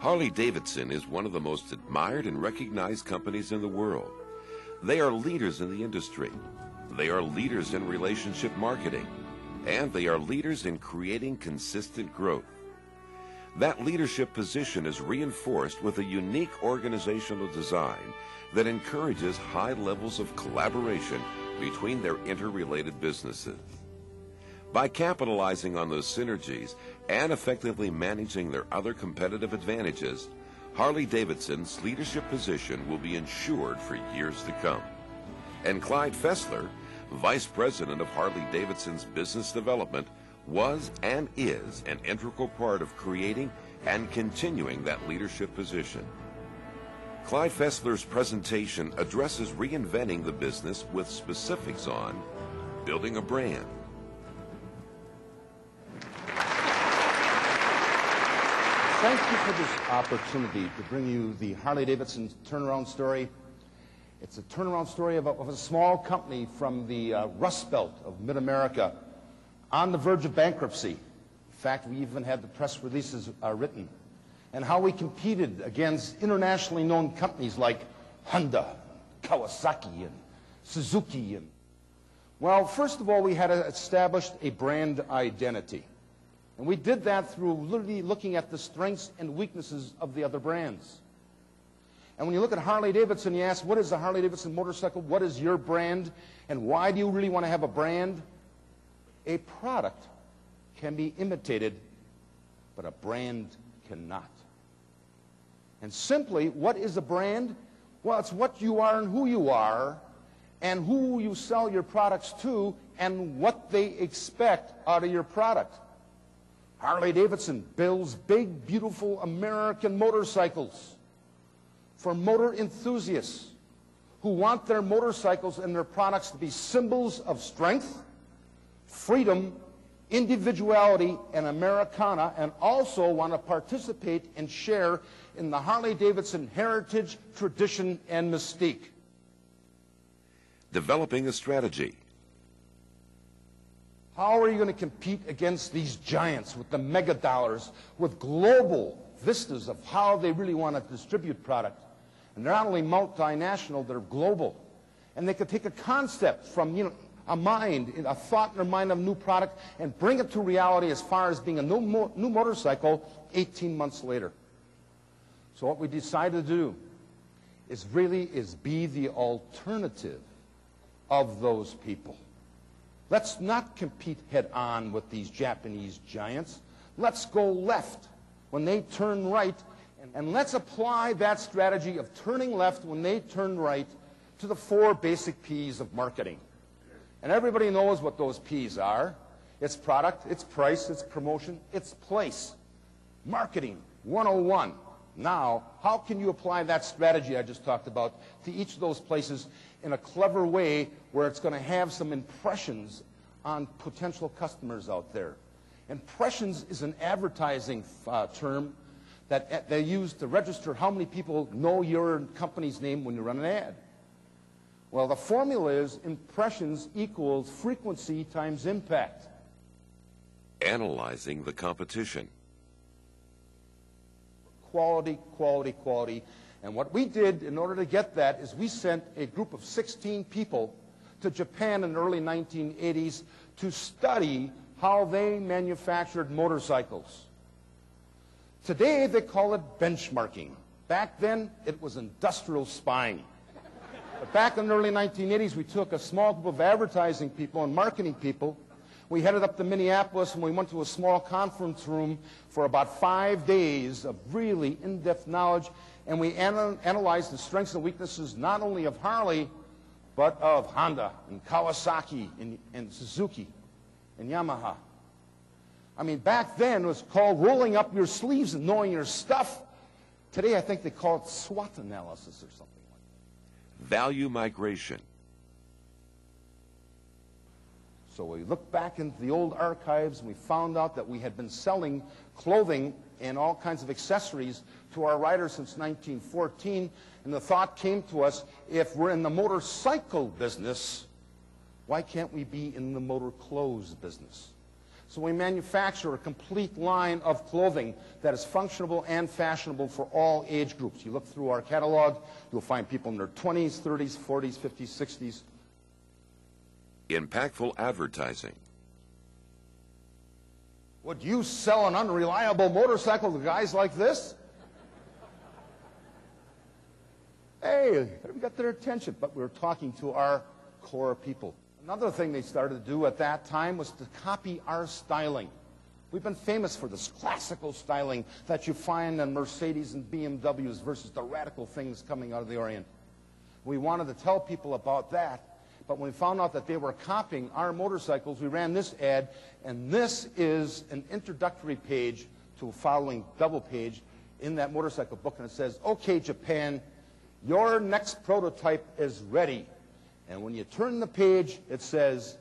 Harley-Davidson is one of the most admired and recognized companies in the world. They are leaders in the industry. They are leaders in relationship marketing. And they are leaders in creating consistent growth. That leadership position is reinforced with a unique organizational design that encourages high levels of collaboration between their interrelated businesses. By capitalizing on those synergies and effectively managing their other competitive advantages, Harley-Davidson's leadership position will be ensured for years to come. And Clyde Fessler, Vice President of Harley-Davidson's Business Development, was and is an integral part of creating and continuing that leadership position. Clyde Fessler's presentation addresses reinventing the business with specifics on building a brand. Thank you for this opportunity to bring you the Harley-Davidson turnaround story. It's a turnaround story of a small company from the Rust Belt of mid-America, on the verge of bankruptcy. In fact, we even had the press releases written, and how we competed against internationally known companies like Honda, Kawasaki, and Suzuki. And, well, first of all, we had established a brand identity. And we did that through literally looking at the strengths and weaknesses of the other brands. And when you look at Harley-Davidson, you ask, what is the Harley-Davidson motorcycle? What is your brand? And why do you really want to have a brand? A product can be imitated, but a brand cannot. And simply, what is a brand? Well, it's what you are and who you are, and who you sell your products to, and what they expect out of your product. Harley-Davidson builds big, beautiful American motorcycles for motor enthusiasts who want their motorcycles and their products to be symbols of strength, freedom, individuality, and Americana, and also want to participate and share in the Harley-Davidson heritage, tradition, and mystique. Developing a strategy. How are you going to compete against these giants with the mega dollars, with global vistas of how they really want to distribute product? And they're not only multinational, they're global. And they could take a concept from, you know, a mind, a thought in their mind of new product, and bring it to reality as far as being a new motorcycle 18 months later. So what we decided to do is really be the alternative of those people. Let's not compete head-on with these Japanese giants. Let's go left when they turn right, and let's apply that strategy of turning left when they turn right to the 4 basic P's of marketing. And everybody knows what those P's are. It's product, it's price, it's promotion, it's place. Marketing 101. Now, how can you apply that strategy I just talked about to each of those places in a clever way where it's going to have some impressions on potential customers out there? Impressions is an advertising term that they use to register how many people know your company's name when you run an ad. Well, the formula is impressions equals frequency times impact. Analyzing the competition. Quality, quality, quality. And what we did in order to get that is we sent a group of 16 people to Japan in the early 1980s to study how they manufactured motorcycles. Today they call it benchmarking. Back then it was industrial spying. But back in the early 1980s, we took a small group of advertising people and marketing people. We headed up to Minneapolis, and we went to a small conference room for about 5 days of really in-depth knowledge, and we analyzed the strengths and weaknesses not only of Harley, but of Honda and Kawasaki and Suzuki and Yamaha. I mean, back then it was called rolling up your sleeves and knowing your stuff. Today I think they call it SWOT analysis or something. Value migration. So we looked back into the old archives, and we found out that we had been selling clothing and all kinds of accessories to our riders since 1914, and the thought came to us, if we're in the motorcycle business, why can't we be in the motor clothes business? So we manufacture a complete line of clothing that is functional and fashionable for all age groups. You look through our catalog, you'll find people in their 20s, 30s, 40s, 50s, 60s. Impactful advertising. Would you sell an unreliable motorcycle to guys like this? Hey, we got their attention, but we were talking to our core people. Another thing they started to do at that time was to copy our styling. We've been famous for this classical styling that you find in Mercedes and BMWs versus the radical things coming out of the Orient. We wanted to tell people about that. But when we found out that they were copying our motorcycles, we ran this ad, and this is an introductory page to a following double page in that motorcycle book, and it says, "Okay, Japan, your next prototype is ready." And when you turn the page, it says,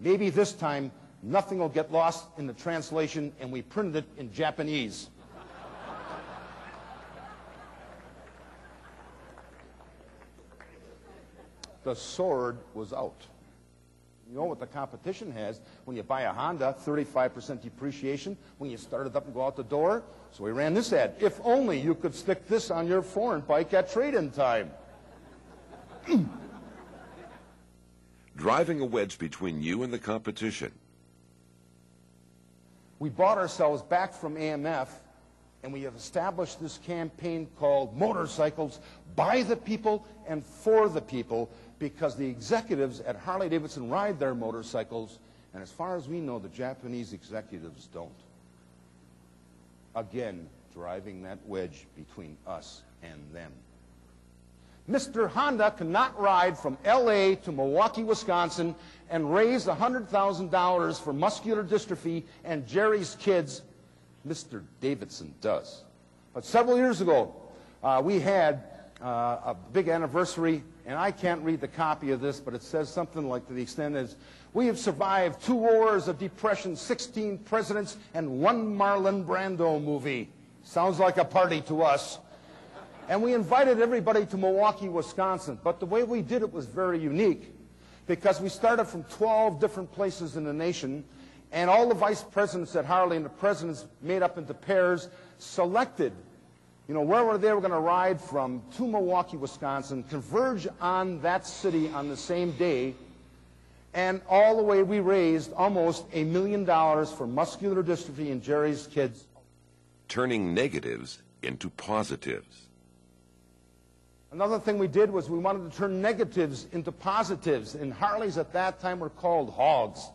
"Maybe this time nothing will get lost in the translation," and we printed it in Japanese. The sword was out. You know what the competition has. When you buy a Honda, 35% depreciation when you start it up and go out the door. So we ran this ad. "If only you could stick this on your foreign bike at trade-in time." Driving a wedge between you and the competition. We bought ourselves back from AMF, and we have established this campaign called Motorcycles by the People and for the People, because the executives at Harley-Davidson ride their motorcycles, and as far as we know, the Japanese executives don't. Again, driving that wedge between us and them. Mr. Honda cannot ride from L.A. to Milwaukee, Wisconsin, and raise $100,000 for muscular dystrophy and Jerry's Kids. Mr. Davidson does. But several years ago, we had a big anniversary, and I can't read the copy of this, but it says something like, to the extent is, "We have survived 2 wars, of depression, 16 presidents, and 1 Marlon Brando movie." Sounds like a party to us. And we invited everybody to Milwaukee, Wisconsin, but the way we did it was very unique, because we started from 12 different places in the nation, and all the vice presidents at Harley and the presidents made up into pairs selected, you know, wherever they were going to ride from to Milwaukee, Wisconsin, converge on that city on the same day, and all the way we raised almost $1 million for muscular dystrophy and Jerry's Kids. Turning negatives into positives. Another thing we did was we wanted to turn negatives into positives, and Harleys at that time were called hogs.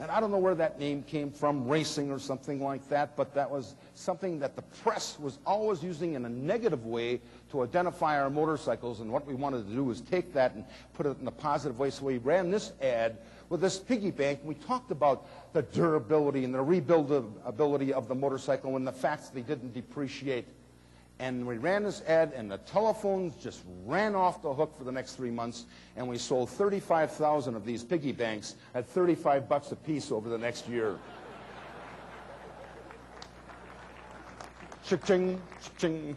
And I don't know where that name came from, racing or something like that, but that was something that the press was always using in a negative way to identify our motorcycles, and what we wanted to do was take that and put it in a positive way. So we ran this ad with this piggy bank, and we talked about the durability and the rebuildability of the motorcycle and the facts they didn't depreciate. And we ran this ad, and the telephones just ran off the hook for the next 3 months, and we sold 35,000 of these piggy banks at 35 bucks a piece over the next year. Cha-ching, cha-ching.